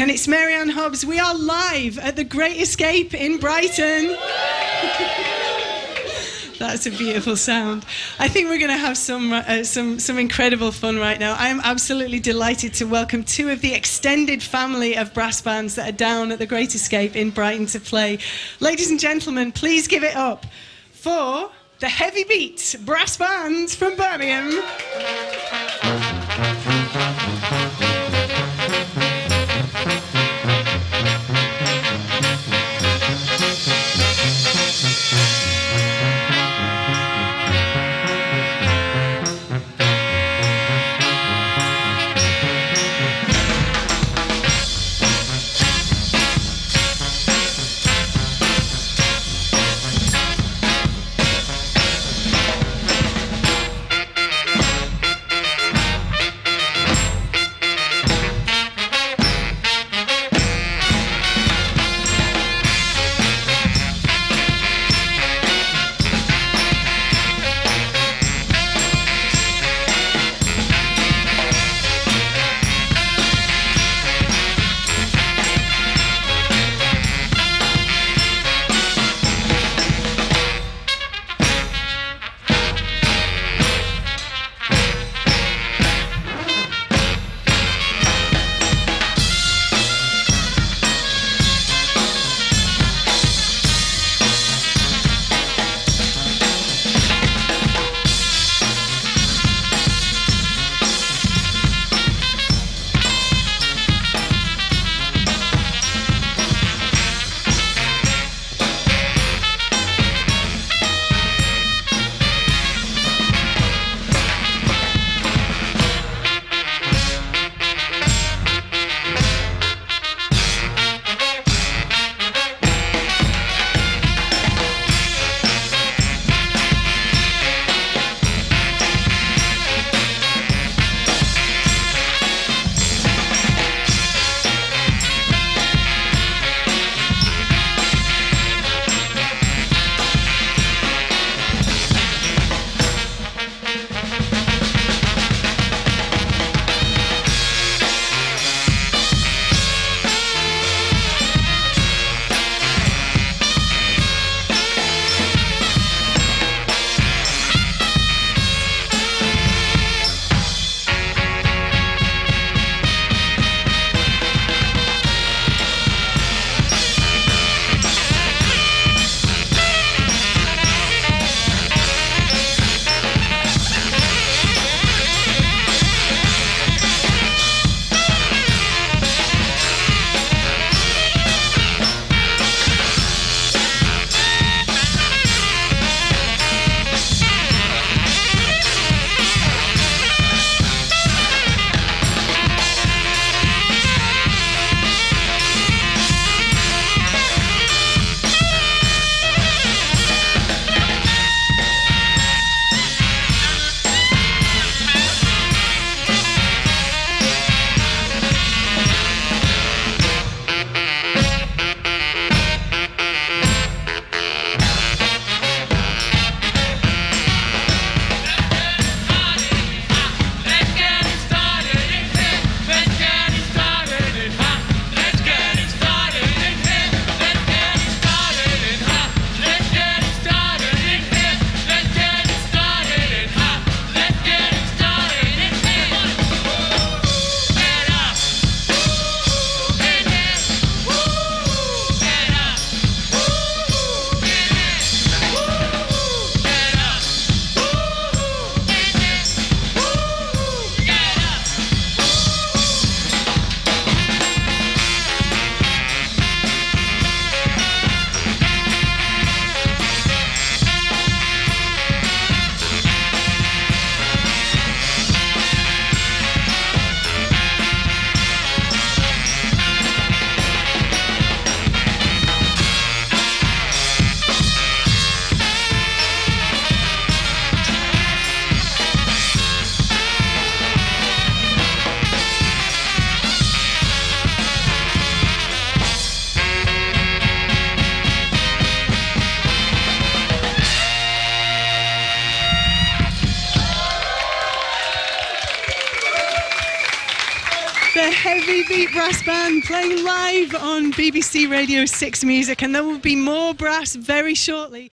It's Mary Ann Hobbs. We are live at The Great Escape in Brighton. That's a beautiful sound. I think we're going to have some incredible fun right now. I am absolutely delighted to welcome two of the extended family of brass bands that are down at The Great Escape in Brighton to play. Ladies and gentlemen, please give it up for the Heavy Beat Brass Band from Birmingham. Beat Brass Band playing live on BBC Radio 6 Music, and there will be more brass very shortly.